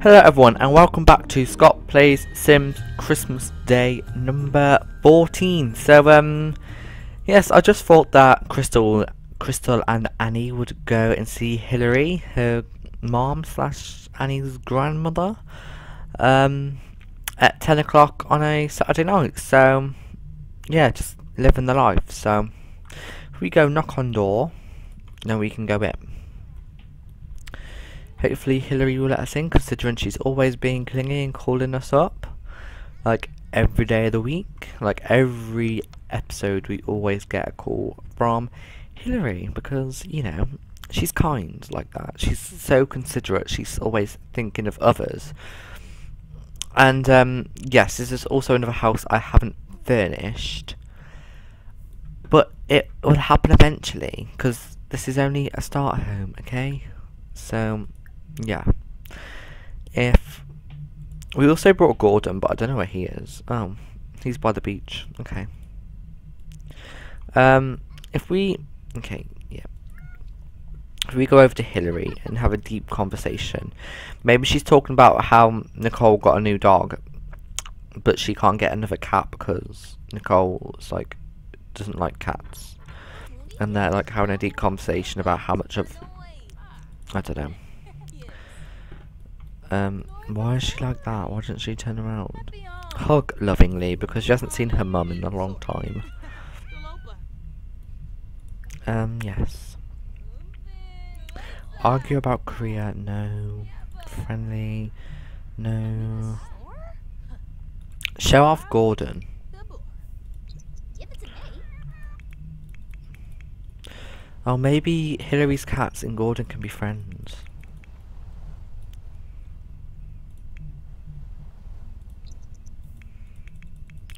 Hello everyone and welcome back to Scott Plays Sims Christmas Day number 14. So yes, I just thought that Christal and Annie would go and see Hillary, her mom slash Annie's grandmother, at 10 o'clock on a Saturday night. So yeah, just living the life. So if we go knock on door, then we can go in. Hopefully Hillary will let us in, considering she's always being clingy and calling us up. Like every day of the week, like every episode we always get a call from Hillary because, you know, she's kind like that. She's so considerate, she's always thinking of others. And yes, this is also another house I haven't furnished. But it will happen eventually, because this is only a start home, okay? So yeah, if we also brought Gordon, but I don't know where he is. Oh, he's by the beach. Okay. If we go over to Hillary and have a deep conversation, maybe she's talking about how Nicole got a new dog, but she can't get another cat because Nicole's like doesn't like cats, and they're like having a deep conversation about how much of, I don't know. Why is she like that? Why didn't she turn around? Hug lovingly, because she hasn't seen her mum in a long time. Yes. Argue about Korea, no. Friendly, no. Show off Gordon. Oh, maybe Hillary's cats and Gordon can be friends.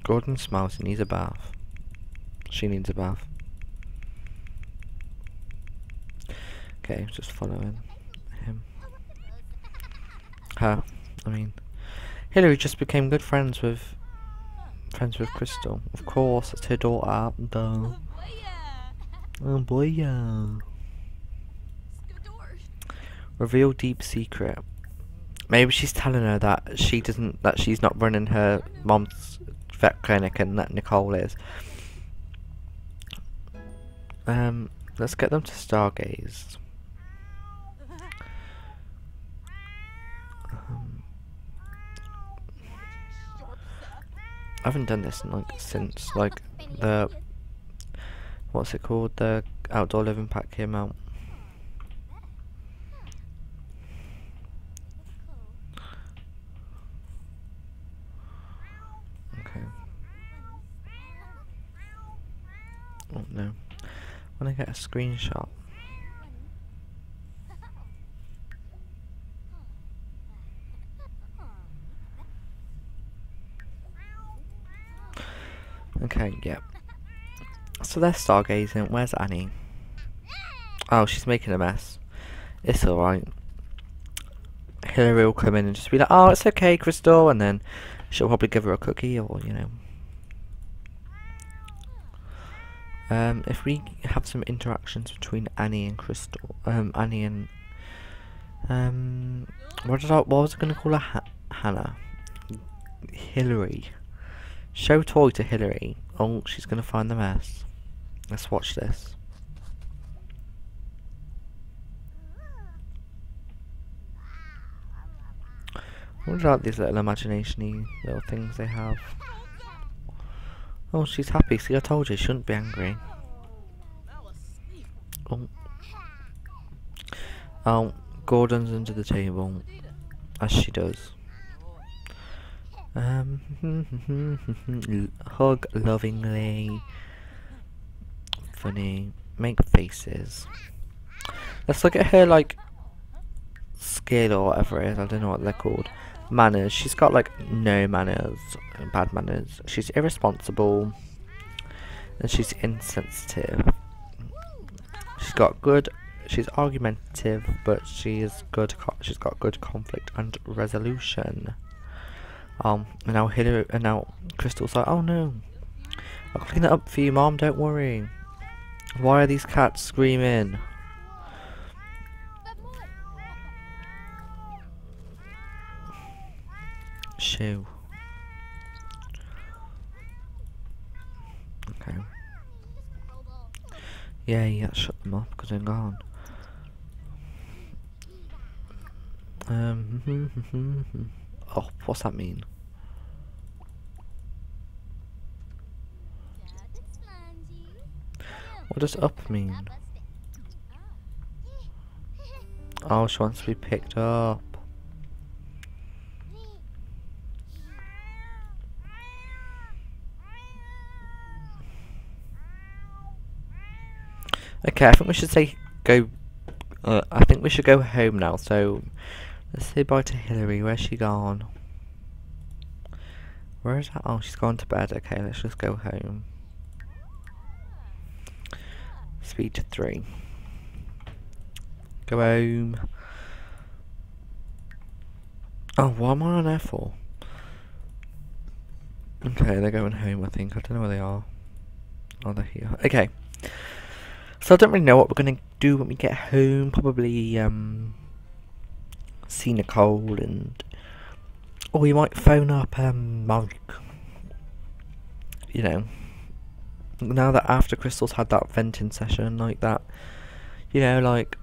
Gordon smiles, he needs a bath. She needs a bath. Okay, just following him. Her, I mean. Hillary just became good friends with... Christal. Of course, it's her daughter, duh. Oh boy, yeah. Reveal deep secret. Maybe she's telling her that she's not running her mom's vet clinic and that Nicole is. Let's get them to stargaze. I haven't done this like since like the, what's it called? The outdoor living pack came out. Okay. Oh no! I want to get a screenshot. Okay. Yep. Yeah. So they're stargazing. Where's Annie? Oh, she's making a mess. It's alright. Hillary will come in and just be like, oh, it's okay, Christal. And then she'll probably give her a cookie or, you know. If we have some interactions between Annie and Christal. What was I going to call her? Hannah. Hillary. Show toy to Hillary. Oh, she's going to find the mess. Let's watch this. What about these little imagination-y little things they have? Oh, she's happy. See, I told you, she shouldn't be angry. Oh. Oh, Gordon's under the table. As she does. Hug lovingly. Funny. Make faces. Let's look at her, like, skill or whatever it is. I don't know what they're called. Manners. She's got, like, no manners. Bad manners. She's irresponsible. And she's insensitive. She's got good... She's argumentative, but she is good... She's got good conflict and resolution. And now Hillary, and now Christal's like, oh no, I'll clean it up for you, Mom, don't worry. Why are these cats screaming? 2. Okay. Yeah, you gotta shut them off because they're gone. Oh, what's that mean? What does up mean? Oh, she wants to be picked up. Okay, I think we should say go. I think we should go home now. So let's say bye to Hillary. Where's she gone? Where is that? Oh, she's gone to bed. Okay, let's just go home. Speed to 3. Go home. Oh, what am I on there for? Okay, they're going home, I think. I don't know where they are. Oh, they're here. Okay. So I don't really know what we're going to do when we get home. Probably, see Nicole and... or we might phone up, Mike. You know. Now that after Christal's had that venting session, like that, you know, like,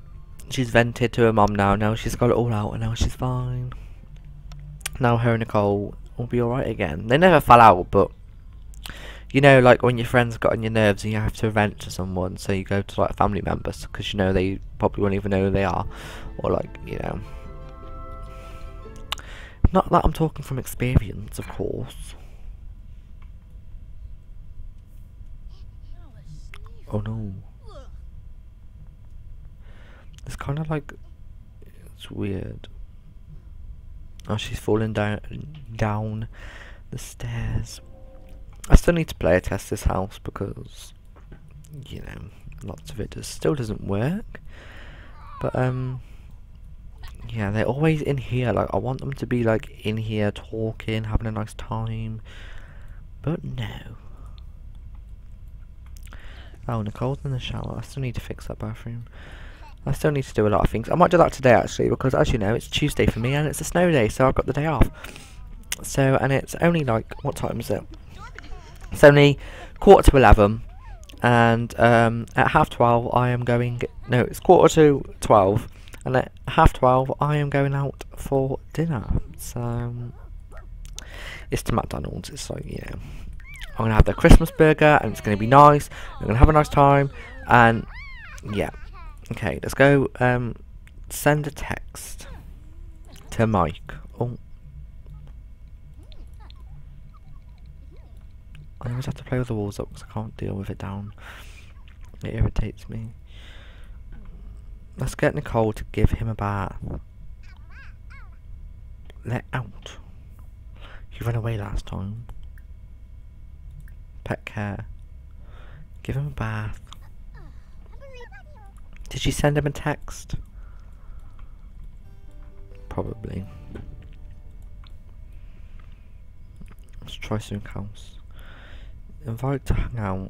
she's vented to her mum now, now she's got it all out, and now she's fine. Now her and Nicole will be alright again. They never fell out, but, you know, like, when your friends got on your nerves and you have to vent to someone, so you go to, like, family members, because, you know, they probably won't even know who they are, or, like, you know. Not that I'm talking from experience, of course. Oh no. It's kind of like... it's weird. Oh, she's falling down the stairs. I still need to play a test this house because... you know, lots of it still doesn't work. But, yeah, they're always in here. Like, I want them to be, like, in here talking, having a nice time. But no. Oh, Nicole's in the shower. I still need to fix that bathroom. I still need to do a lot of things. I might do that today, actually, because, as you know, it's Tuesday for me, and it's a snow day, so I've got the day off. So, and it's only, like, what time is it? It's only 11:15, and, at 12:30, I am going... no, it's 11:45, and at 12:30, I am going out for dinner. So, it's to McDonald's. It's like, you know... I'm going to have the Christmas burger, and it's going to be nice, I'm going to have a nice time, and, yeah. Okay, let's go, send a text to Mike. Oh. I always have to play with the walls up, because I can't deal with it down. It irritates me. Let's get Nicole to give him a bath. Let out. He ran away last time. Pet care. Give him a bath. Did she send him a text? Probably. Let's try some house. Invite to hang out.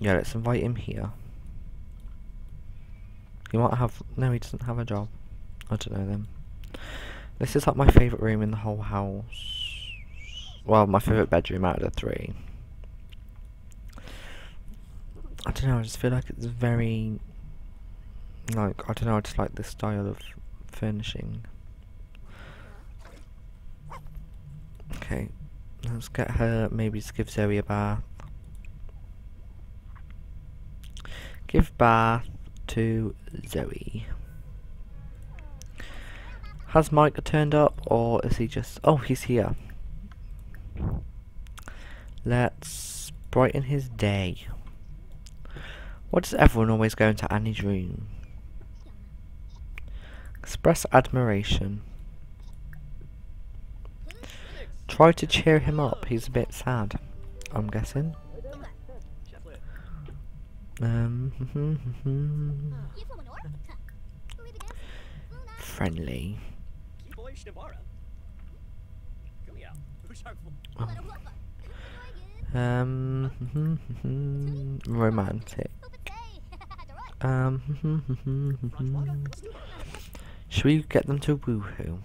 Yeah, let's invite him here. He might have... no, he doesn't have a job. I don't know then. This is like my favourite room in the whole house. Well, my favourite bedroom out of the 3. I don't know, I just feel like it's very, like, I don't know, I just like this style of furnishing. Okay, let's get her, maybe just give Zoe a bath. Give bath to Zoe. Has Mike turned up, or is he just, oh, he's here. Let's brighten his day. Why does everyone always go into Annie's room? Express admiration. Try to cheer him up. He's a bit sad, I'm guessing. Friendly. Romantic. Should we get them to Woohoo?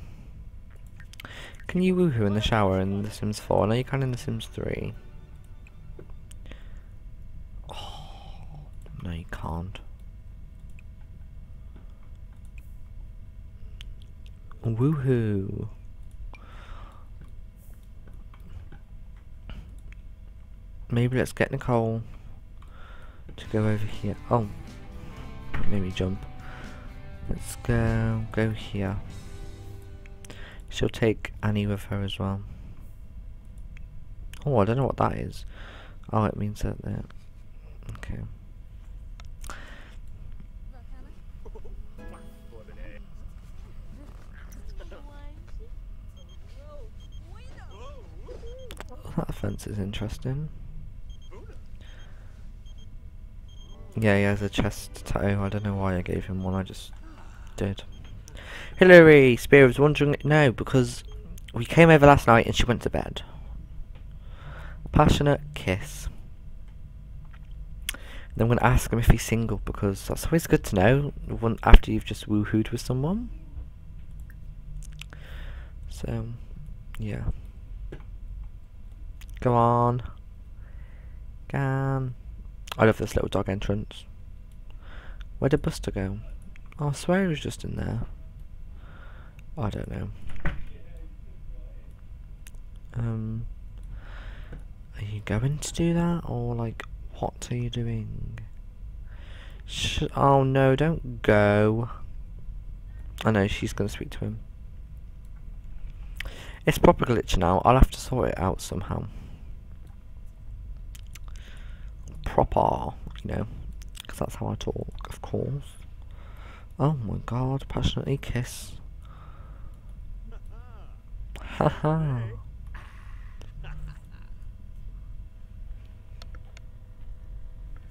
Can you woohoo in the shower in The Sims 4? No, you can in The Sims 3. Oh, no, you can't. Woohoo! Maybe let's get Nicole to go over here. Oh, that made me jump. Let's go here. She'll take Annie with her as well. Oh, I don't know what that is. Oh, it means that there. Okay. That fence is interesting. Yeah, he has a chest tattoo. I don't know why I gave him one, I just did. Hillary Spear was wondering. No, because we came over last night and she went to bed. Passionate kiss. Then I'm going to ask him if he's single, because that's always good to know when, after you've just woohooed with someone. So, yeah. Come on. Can. I love this little dog entrance. Where did Buster go? Oh, I swear he was just in there. I don't know. Are you going to do that, or like, what are you doing? Oh no, don't go. I know, she's going to speak to him. It's proper glitch now. I'll have to sort it out somehow. Proper, you know, because that's how I talk, of course. Oh my god, passionately kiss. Haha.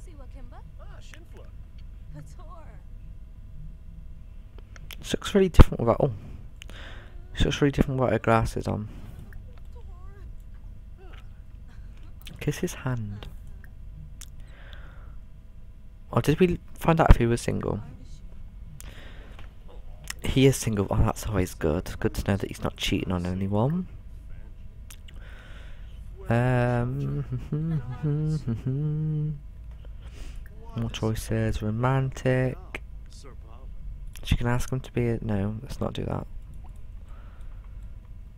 She looks really different without. Oh, she looks really different without her glasses on. Kiss his hand. Oh, did we find out if he was single? He is single. Oh, that's always good. Good to know that he's not cheating on anyone. More choices. Romantic. She can ask him to be a... No, let's not do that.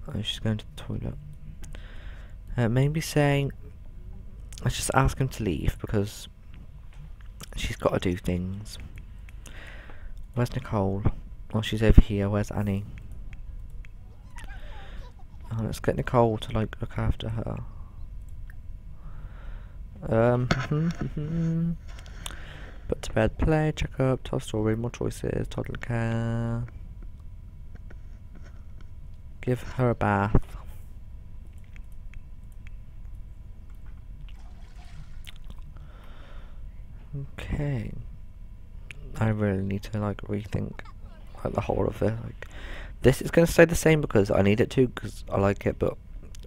Oh, she's going to the toilet. Maybe say... Let's just ask him to leave, because... She's got to do things. Where's Nicole? Oh, she's over here. Where's Annie? Oh, let's get Nicole to like look after her. Put to bed, play, check up, tell story, more choices, toddler care. Give her a bath. Okay. I really need to like rethink like the whole of it. Like, this is going to stay the same because I need it to, because I like it, but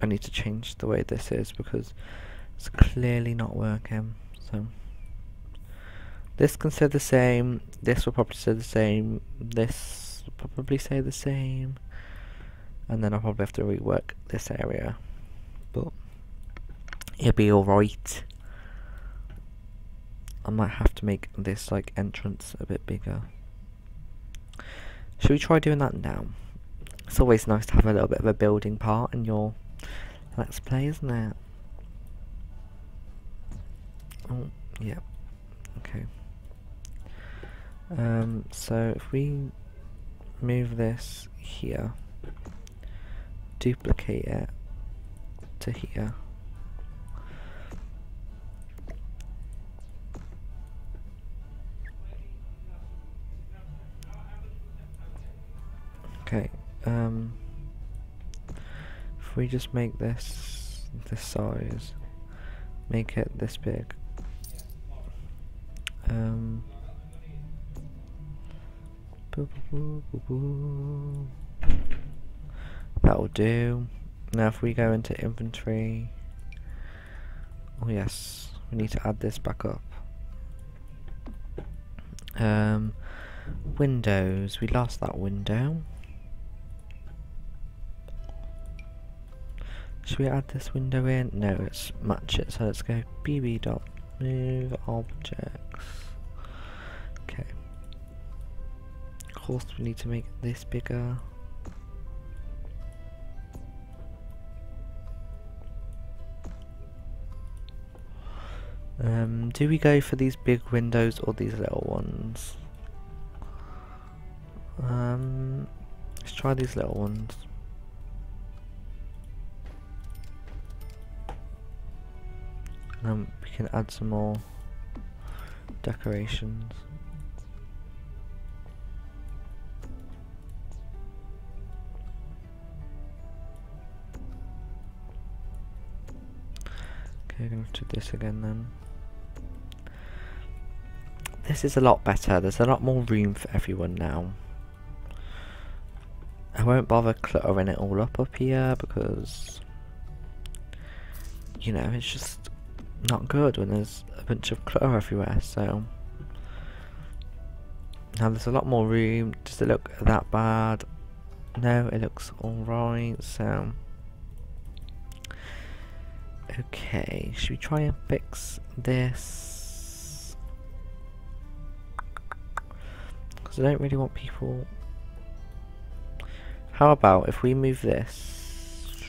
I need to change the way this is because it's clearly not working. So this can stay the same. This will probably stay the same. This will probably stay the same. And then I'll probably have to rework this area, but it'll be alright. I might have to make this like entrance a bit bigger. Should we try doing that now? It's always nice to have a little bit of a building part in your Let's Play, isn't it? Oh, yeah. Okay. So if we move this here, duplicate it to here. Okay, if we just make this this size, make it this big, that'll do. Now if we go into inventory, oh yes, we need to add this back up. Windows, we lost that window. Should we add this window in? No, let's match it. So let's go bb.move objects. Okay. Of course we need to make this bigger. Do we go for these big windows or these little ones? Let's try these little ones. We can add some more decorations. Okay, I'm going to do this again then. This is a lot better, there's a lot more room for everyone now. I won't bother cluttering it all up here because, you know, it's just not good when there's a bunch of clutter everywhere. So now there's a lot more room. Does it look that bad? No, it looks alright. So okay, should we try and fix this? I don't really want people. How about if we move this?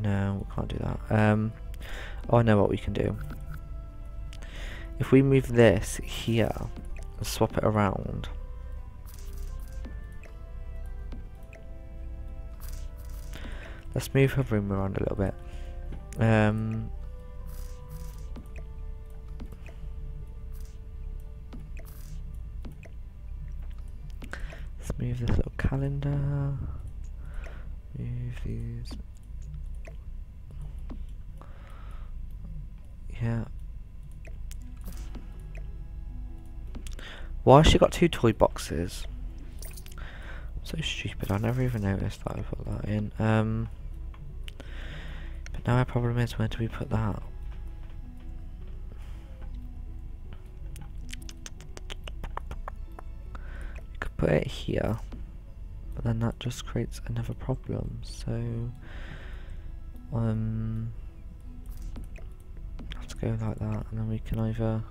No, we can't do that. Oh, I know what we can do. If we move this here and swap it around. Let's move her room around a little bit. Move this little calendar, move these, yeah. Why has she got two toy boxes? I'm so stupid, I never even noticed that I put that in. But now our problem is, where do we put that? Put it here, but then that just creates another problem. So let's go like that, and then we can either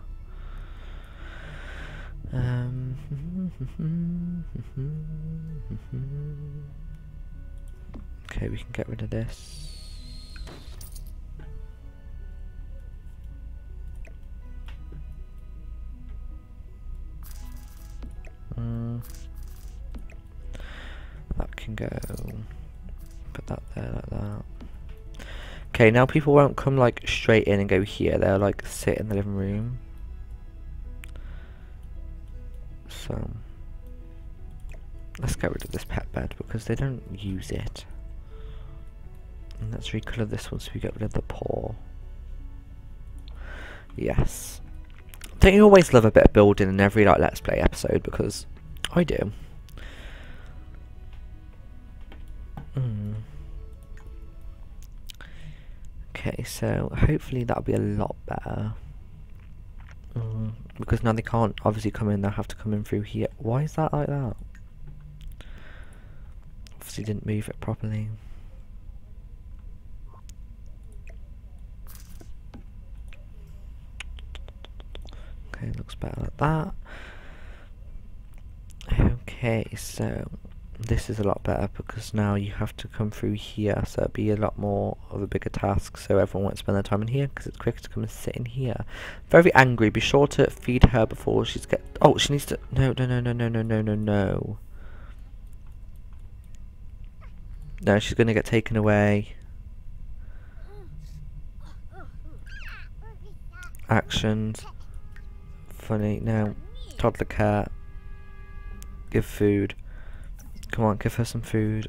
okay, we can get rid of this. That can go, put that there like that. Okay, now people won't come like straight in and go here, they'll like sit in the living room. So let's get rid of this pet bed because they don't use it. And let's recolor this one so we get rid of the paw. Yes. Don't you always love a bit of building in every like Let's Play episode? Because I do. Okay, so hopefully that'll be a lot better. Because now they can't obviously come in, they'll have to come in through here. Why is that like that? Obviously didn't move it properly. It looks better like that. Okay, so this is a lot better because now you have to come through here, so it'll be a lot more of a bigger task, so everyone won't spend their time in here because it's quicker to come and sit in here. Very angry. Be sure to feed her before she's get. Oh, she needs to. No. No, she's gonna get taken away. Actions. Funny. Now, toddler cat, give food. Come on, give her some food.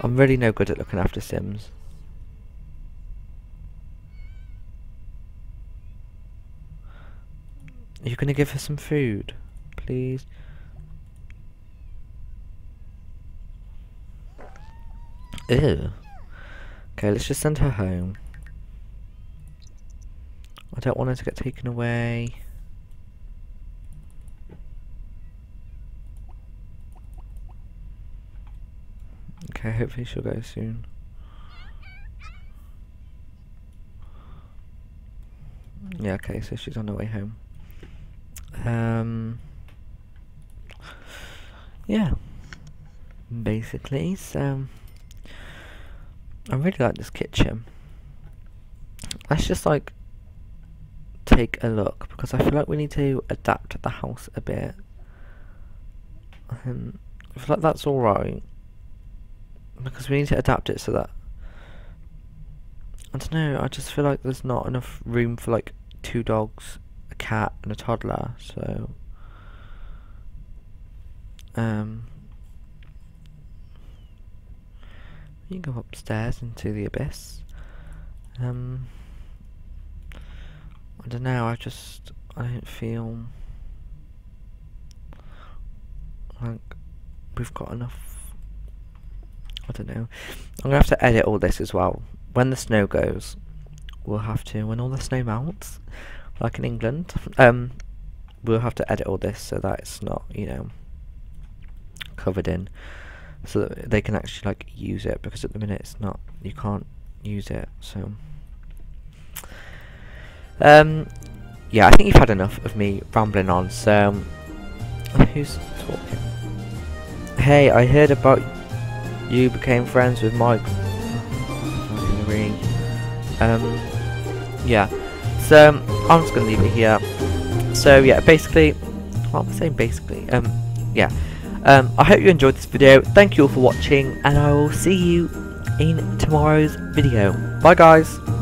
I'm really no good at looking after Sims. Are you gonna give her some food, please? Ew. Okay, let's just send her home. I don't want her to get taken away. Okay, hopefully she'll go soon. Yeah, okay, so she's on her way home. Yeah. Basically, so I really like this kitchen. Let's just like take a look, because I feel like we need to adapt the house a bit. I feel like that's alright, because we need to adapt it so that, I don't know, I just feel like there's not enough room for like 2 dogs, a cat and a toddler, so you go upstairs into the abyss. I don't know, I don't feel like we've got enough. I don't know. I'm gonna have to edit all this as well. When the snow goes, we'll have to, when all the snow melts, like in England, we'll have to edit all this so that it's not, you know, covered in, so that they can actually like use it, because at the minute it's not, you can't use it, so yeah, I think you've had enough of me rambling on, so who's talking? Hey, I heard about you became friends with Mike. Yeah, so I'm just gonna leave it here. So yeah, basically, well, I'm saying basically, yeah, I hope you enjoyed this video. Thank you all for watching, and I will see you in tomorrow's video. Bye guys.